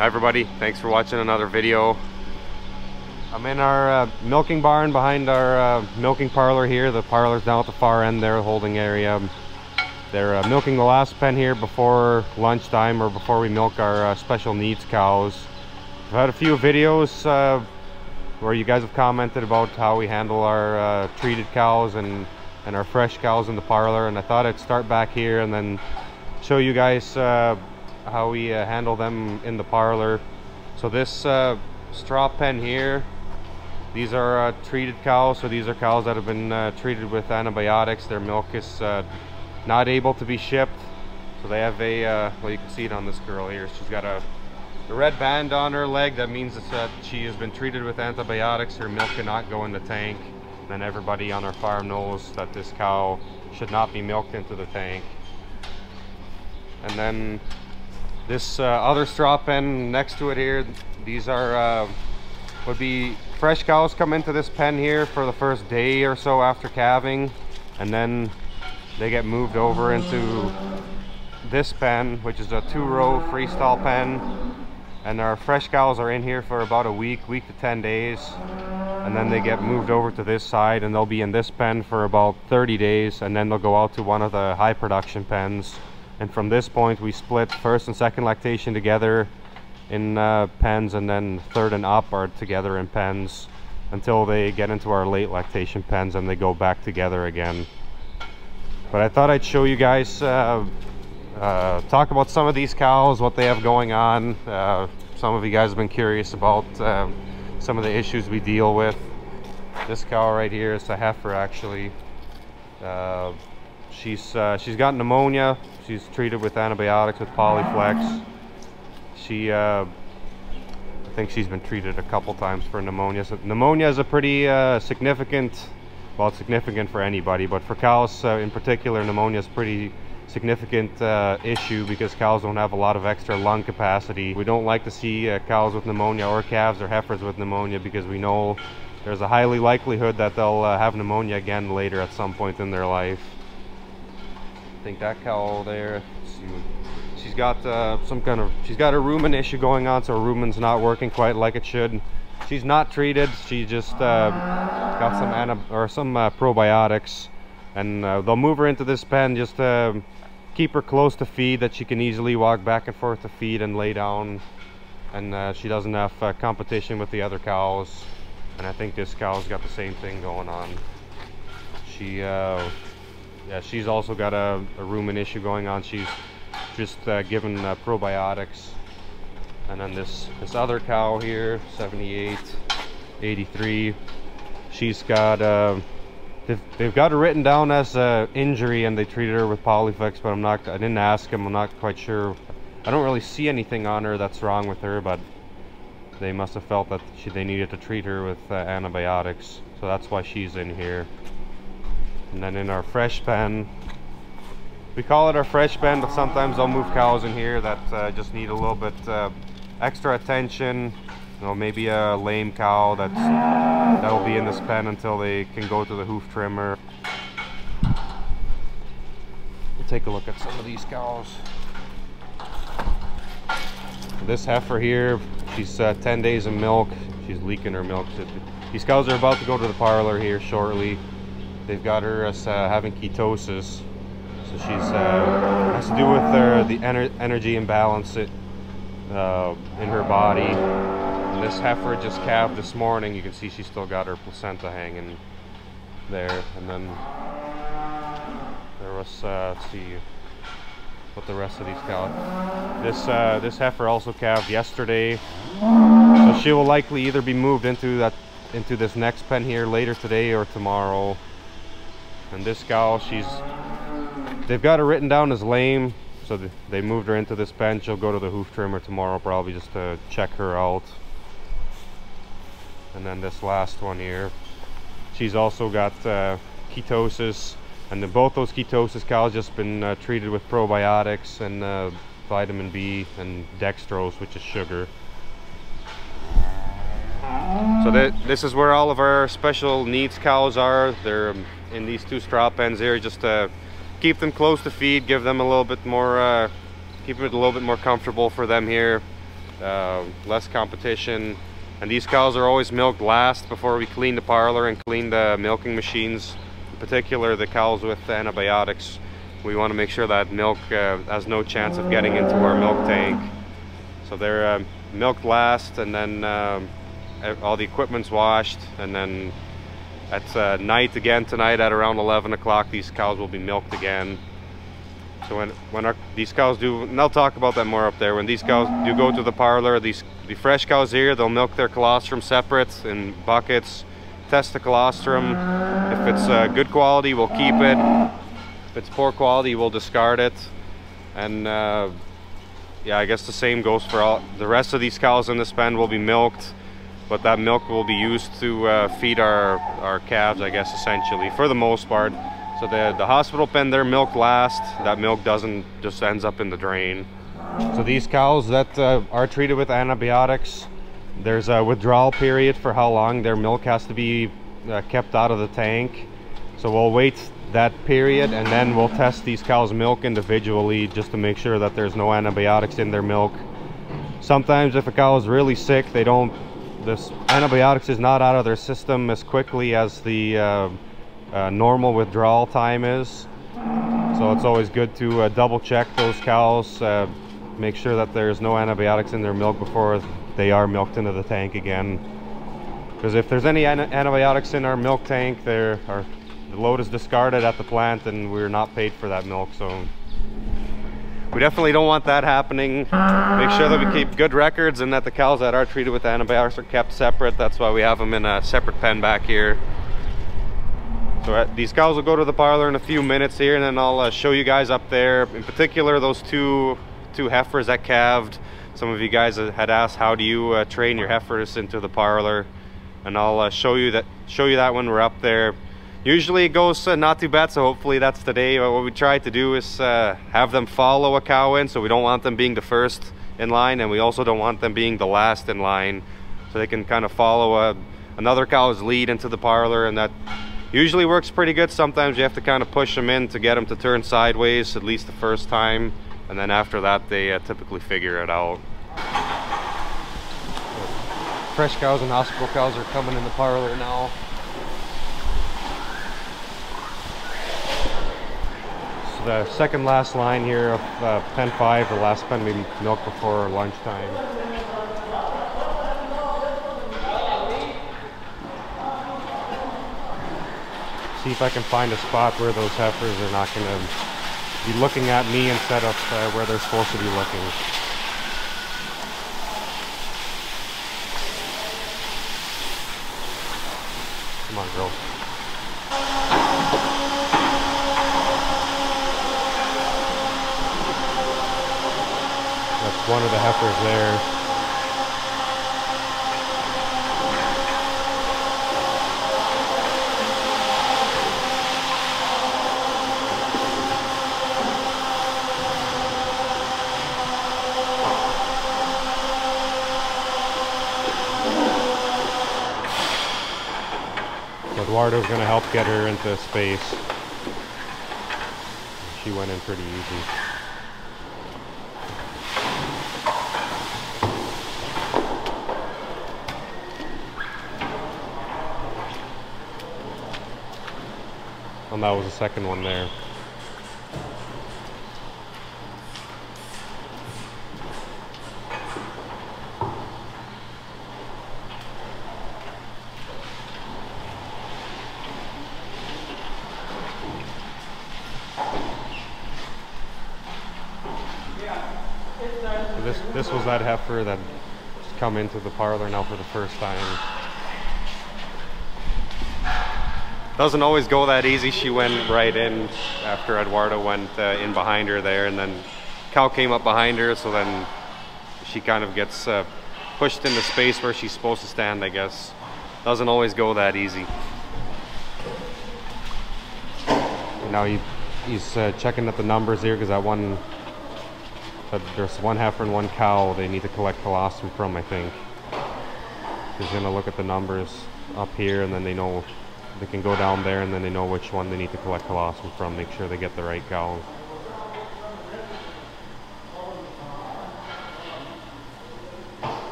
Hi everybody, thanks for watching another video. I'm in our milking barn behind our milking parlor here. The parlor's down at the far end there, holding area. They're milking the last pen here before lunchtime, or before we milk our special needs cows. I've had a few videos where you guys have commented about how we handle our treated cows and our fresh cows in the parlor, and I thought I'd start back here and then show you guys how we handle them in the parlor. So this straw pen here, these are treated cows. So these are cows that have been treated with antibiotics. Their milk is not able to be shipped. So they have a, well, you can see it on this girl here. She's got the red band on her leg. That means that she has been treated with antibiotics. Her milk cannot go in the tank. And everybody on our farm knows that this cow should not be milked into the tank. And then this other straw pen next to it here, these are would be fresh cows come into this pen here for the first day or so after calving, and then they get moved over into this pen, which is a 2-row freestyle pen. And our fresh cows are in here for about a week to 10 days, and then they get moved over to this side, and they'll be in this pen for about 30 days, and then they'll go out to one of the high production pens. And from this point, we split first and second lactation together in pens, and then third and up are together in pens until they get into our late lactation pens, and they go back together again. But I thought I'd show you guys, talk about some of these cows, what they have going on. Some of you guys have been curious about some of the issues we deal with. This cow right here is a heifer, actually. She's got pneumonia. She's treated with antibiotics with Polyflex. I think she's been treated a couple times for pneumonia. So pneumonia is a pretty significant, well, it's significant for anybody, but for cows in particular, pneumonia is pretty significant issue, because cows don't have a lot of extra lung capacity. We don't like to see cows with pneumonia, or calves or heifers with pneumonia, because we know there's a highly likelihood that they'll have pneumonia again later at some point in their life. I think that cow there, she's got she's got a rumen issue going on, so rumen's not working quite like it should. She's not treated. She just got some probiotics, and they'll move her into this pen just to keep her close to feed, that she can easily walk back and forth to feed and lay down, and she doesn't have competition with the other cows. And I think this cow's got the same thing going on. She yeah, she's also got a rumen issue going on. She's just given probiotics. And then this other cow here, 78, 83, she's got, they've got it written down as an injury, and they treated her with Polyflex, but I didn't ask them. I'm not quite sure. I don't really see anything on her that's wrong with her, but they must have felt that they needed to treat her with antibiotics. So that's why she's in here. And then in our fresh pen, we call it our fresh pen, but sometimes they'll move cows in here that just need a little bit extra attention. You know, maybe a lame cow that'll be in this pen until they can go to the hoof trimmer. We'll take a look at some of these cows. This heifer here, she's 10 days of milk. She's leaking her milk. These cows are about to go to the parlor here shortly. They've got her having ketosis, so she's has to do with the energy imbalance in her body. And this heifer just calved this morning. You can see she's still got her placenta hanging there. And then there was let's see what the rest of these cows. This heifer also calved yesterday, so she will likely either be moved into this next pen here later today or tomorrow. And this cow, they've got her written down as lame, so they moved her into this pen. She'll go to the hoof trimmer tomorrow, probably, just to check her out. And then this last one here, she's also got ketosis, and both those ketosis cows just been treated with probiotics and vitamin B and dextrose, which is sugar. So this is where all of our special needs cows are. They're in these two straw pens here, just to keep them close to feed, give them a little bit more, keep it a little bit more comfortable for them here. less competition. And these cows are always milked last before we clean the parlor and clean the milking machines, in particular the cows with the antibiotics. We want to make sure that milk has no chance of getting into our milk tank. So they're milked last, and then all the equipment's washed, and then at night again, tonight at around 11 o'clock, these cows will be milked again. So when these cows do, and I'll talk about that more up there, when these cows do go to the parlor, the fresh cows here, they'll milk their colostrum separate in buckets, test the colostrum. If it's good quality, we'll keep it. If it's poor quality, we'll discard it. And yeah, I guess the same goes for all the rest of these cows in this pen will be milked, but that milk will be used to feed our calves, I guess, essentially, for the most part. So the hospital pen, their milk last, that milk doesn't just ends up in the drain. So these cows that are treated with antibiotics, there's a withdrawal period for how long their milk has to be kept out of the tank. So we'll wait that period, and then we'll test these cows' milk individually just to make sure that there's no antibiotics in their milk. Sometimes if a cow is really sick, they don't, this antibiotics is not out of their system as quickly as the normal withdrawal time is, so it's always good to double check those cows, make sure that there's no antibiotics in their milk before they are milked into the tank again, because if there's any antibiotics in our milk tank, the load is discarded at the plant and we're not paid for that milk. So we definitely don't want that happening. Make sure that we keep good records and that the cows that are treated with antibiotics are kept separate. That's why we have them in a separate pen back here. So these cows will go to the parlor in a few minutes here, and then I'll show you guys up there. In particular, those two heifers that calved. Some of you guys had asked, how do you train your heifers into the parlor? And I'll show you that when we're up there. Usually it goes not too bad, so hopefully that's today. What we try to do is have them follow a cow in, so we don't want them being the first in line, and we also don't want them being the last in line. So they can kind of follow another cow's lead into the parlor, and that usually works pretty good. Sometimes you have to kind of push them in to get them to turn sideways, at least the first time, and then after that they typically figure it out. Fresh cows and hospital cows are coming in the parlor now. So the second last line here of pen 5, the last pen we milked before lunchtime. See if I can find a spot where those heifers are not going to be looking at me instead of where they're supposed to be looking. Come on, girl. That's one of the heifers there. Eduardo's going to help get her into space. She went in pretty easy. And that was the second one there. This was that heifer that's come into the parlor now for the first time. Doesn't always go that easy. She went right in after Eduardo went in behind her there, and then cow came up behind her, so then she kind of gets pushed into space where she's supposed to stand, I guess. Doesn't always go that easy. And now he's checking at the numbers here, because that one, but there's one heifer and one cow they need to collect colostrum from, I think. He's gonna look at the numbers up here, and then they know they can go down there, and then they know which one they need to collect colostrum from, make sure they get the right cow.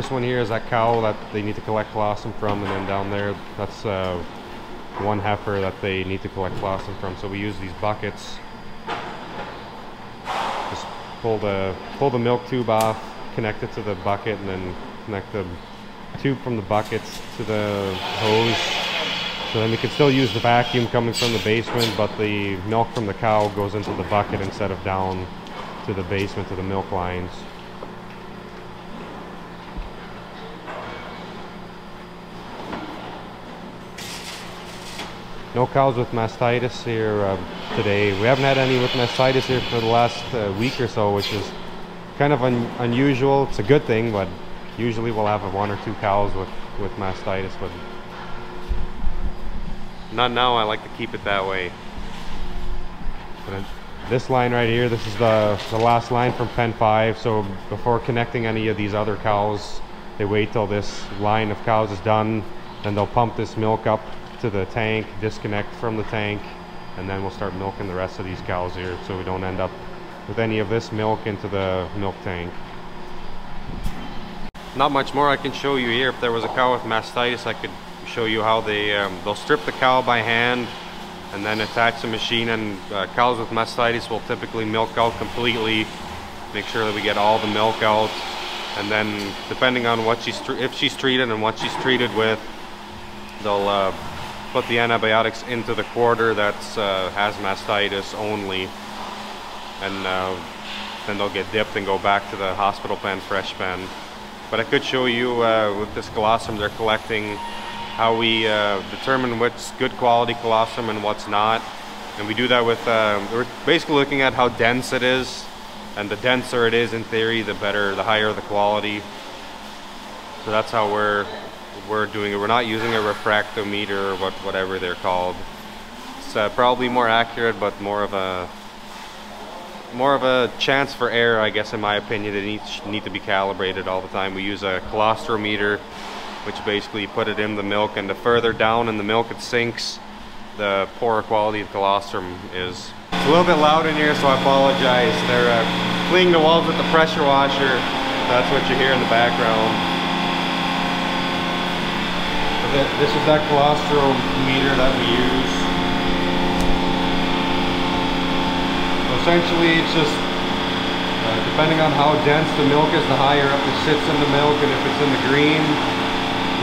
first one here is that cow that they need to collect colostrum from, and then down there, that's one heifer that they need to collect colostrum from. So we use these buckets, just pull the milk tube off, connect it to the bucket, and then connect the tube from the buckets to the hose. So then we can still use the vacuum coming from the basement, but the milk from the cow goes into the bucket instead of down to the basement to the milk lines. No cows with mastitis here today. We haven't had any with mastitis here for the last week or so, which is kind of unusual. It's a good thing, but usually we'll have one or two cows with mastitis, but not now. I like to keep it that way. But this line right here, this is the last line from pen 5, so before connecting any of these other cows, they wait till this line of cows is done, then they'll pump this milk up to the tank, disconnect from the tank, and then we'll start milking the rest of these cows here, so we don't end up with any of this milk into the milk tank. Not much more I can show you here. If there was a cow with mastitis, I could show you how they'll strip the cow by hand and then attach the machine, and cows with mastitis will typically milk out completely, make sure that we get all the milk out, and then depending on what if she's treated and what she's treated with, they'll put the antibiotics into the quarter that's has mastitis only, and then they'll get dipped and go back to the hospital pen, fresh pen. But I could show you with this colostrum they're collecting, how we determine what's good quality colostrum and what's not. And we do that with, we're basically looking at how dense it is, and the denser it is in theory, the better, the higher the quality. So that's how we're doing it. We're not using a refractometer or whatever they're called. It's probably more accurate, but more of a chance for error, I guess, in my opinion. They need to be calibrated all the time. We use a colostrometer, which basically you put it in the milk, and the further down in the milk it sinks, the poorer quality of colostrum is. It's a little bit loud in here, so I apologize. They're cleaning the walls with the pressure washer. That's what you hear in the background. This is that colostrometer that we use. So essentially, it's just depending on how dense the milk is, the higher up it sits in the milk, and if it's in the green,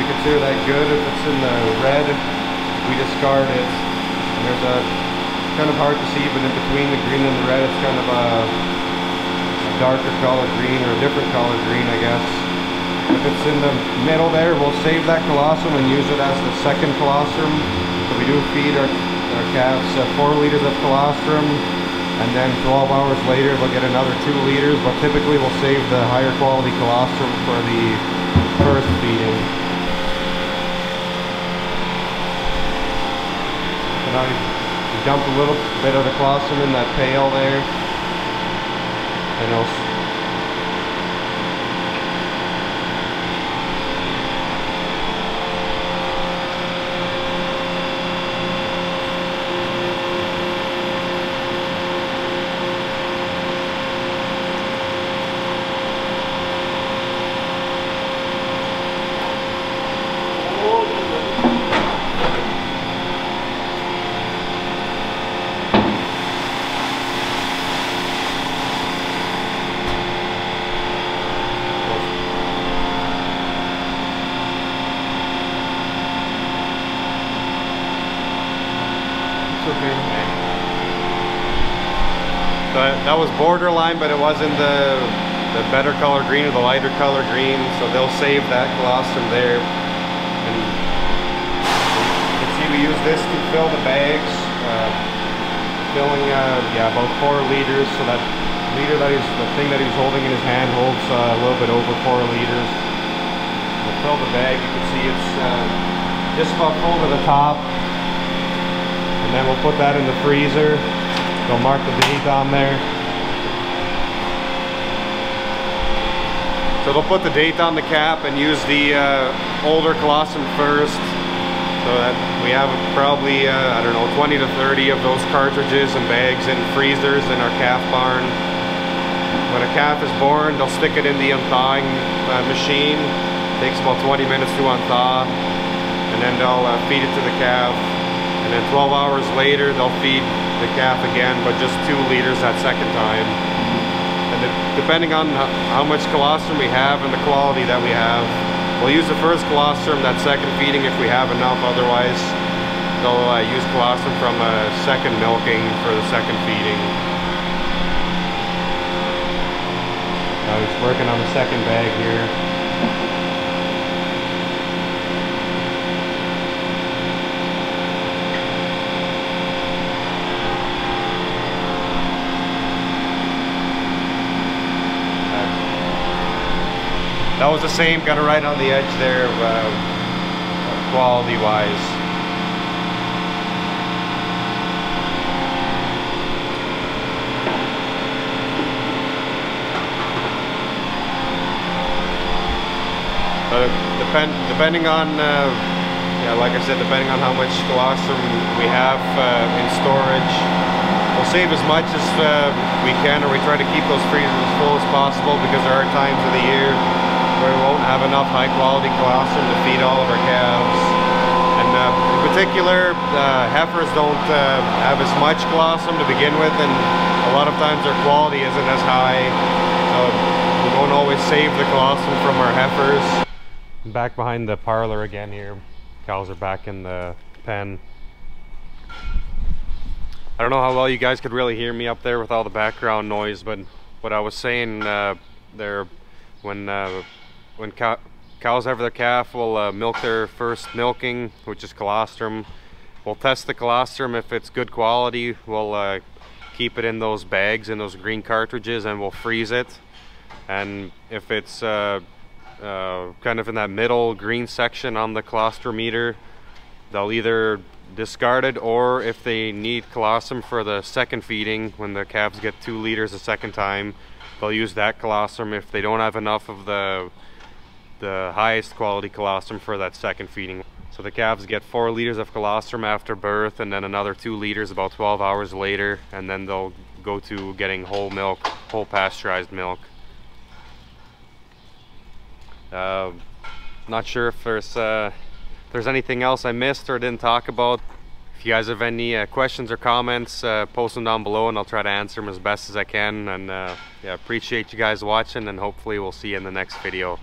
we consider that good. If it's in the red, we discard it. And there's a, it's kind of hard to see, but in between the green and the red, it's kind of a darker color green, or a different color green, I guess. If it's in the middle there, we'll save that colostrum and use it as the second colostrum. So we do feed our calves 4 liters of colostrum, and then 12 hours later they'll get another 2 liters, but typically we'll save the higher quality colostrum for the first feeding. And I dump a little bit of the colostrum in that pail there, and it'll that was borderline, but it wasn't the better color green or the lighter color green, so they'll save that colostrum there. And you can see we use this to fill the bags, filling yeah, about 4 liters. So that liter that is the thing that he's holding in his hand holds a little bit over 4 liters. We'll fill the bag. You can see it's just about full to the top, and then we'll put that in the freezer. They'll mark the date on there. So they'll put the date on the cap and use the older colostrum first. So that we have probably, I don't know, 20 to 30 of those cartridges and bags in freezers in our calf barn. When a calf is born, they'll stick it in the unthawing machine. It takes about 20 minutes to unthaw, and then they'll feed it to the calf. And then 12 hours later, they'll feed the calf again, but just 2 liters that second time. And depending on how much colostrum we have and the quality that we have, we'll use the first colostrum that second feeding if we have enough. Otherwise, they'll use colostrum from a second milking for the second feeding. I'm just working on the second bag here. That was the same, got it right on the edge there, quality-wise. Depending on, yeah, like I said, depending on how much colostrum we have in storage, we'll save as much as we can, or we try to keep those freezers as full as possible, because there are times of the year where we won't have enough high-quality colostrum to feed all of our calves. And in particular, heifers don't have as much colostrum to begin with, and a lot of times their quality isn't as high, so we won't always save the colostrum from our heifers. Back behind the parlor again here. Cows are back in the pen. I don't know how well you guys could really hear me up there with all the background noise, but what I was saying there, when cows have their calf, will milk their first milking, which is colostrum. We'll test the colostrum. If it's good quality, we'll keep it in those bags, in those green cartridges, and we'll freeze it. And if it's kind of in that middle green section on the colostrometer, they'll either discard it, or if they need colostrum for the second feeding, when the calves get 2 liters a second time, they'll use that colostrum if they don't have enough of the highest quality colostrum for that second feeding. So the calves get 4 liters of colostrum after birth, and then another 2 liters about 12 hours later, and then they'll go to getting whole milk, whole pasteurized milk. Not sure if there's anything else I missed or didn't talk about. If you guys have any questions or comments, post them down below, and I'll try to answer them as best as I can. And yeah, appreciate you guys watching, and hopefully we'll see you in the next video.